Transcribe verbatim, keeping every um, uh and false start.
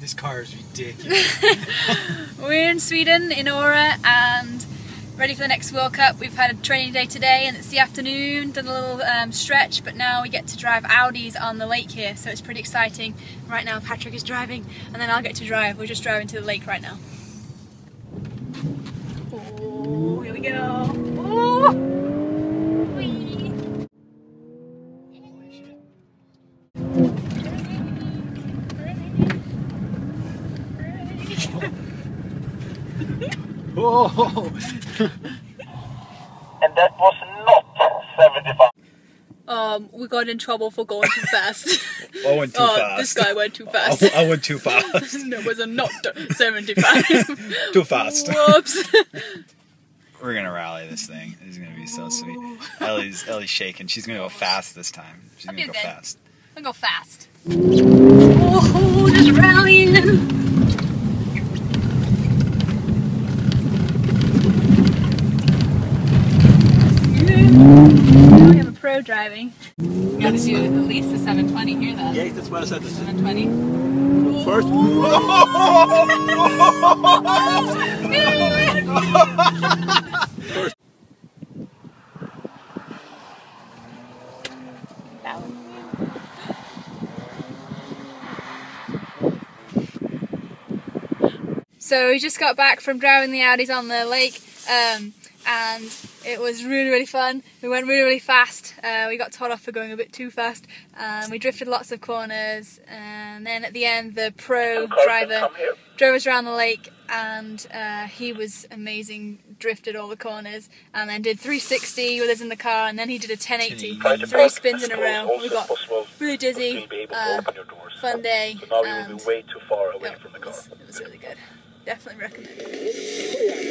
This car is ridiculous. We're in Sweden, in Aura, and ready for the next World Cup. We've had a training day today, and it's the afternoon, done a little um, stretch, but now we get to drive Audis on the lake here, so it's pretty exciting. Right now Patrick is driving, and then I'll get to drive. We're just driving to the lake right now. Oh, here we go. Oh. Whoa. And that was not seventy-five. Um, we got in trouble for going too fast. I went too uh, fast. This guy went too fast. I, I went too fast. It was a not seventy-five. Too fast. Whoops. We're gonna rally this thing. It's gonna be so sweet. Ellie's Ellie's shaking. She's gonna go fast this time. She's I'll gonna go good. fast. I'll go fast. Oh, just rallying. Now we have a pro driving. We got to do at least the seven twenty here, though. Yeah, that's what I said. seven twenty. First. First. So we just got back from driving the Audis on the lake. Um, and it was really really fun. We went really really fast, uh, we got told off for going a bit too fast, and we drifted lots of corners, and then at the end the pro driver drove us around the lake, and uh, he was amazing, drifted all the corners, and then did three sixty with us in the car, and then he did a ten eighty, three spins in a row. We got really dizzy, uh, fun day, and it was, it was really good, definitely recommend it.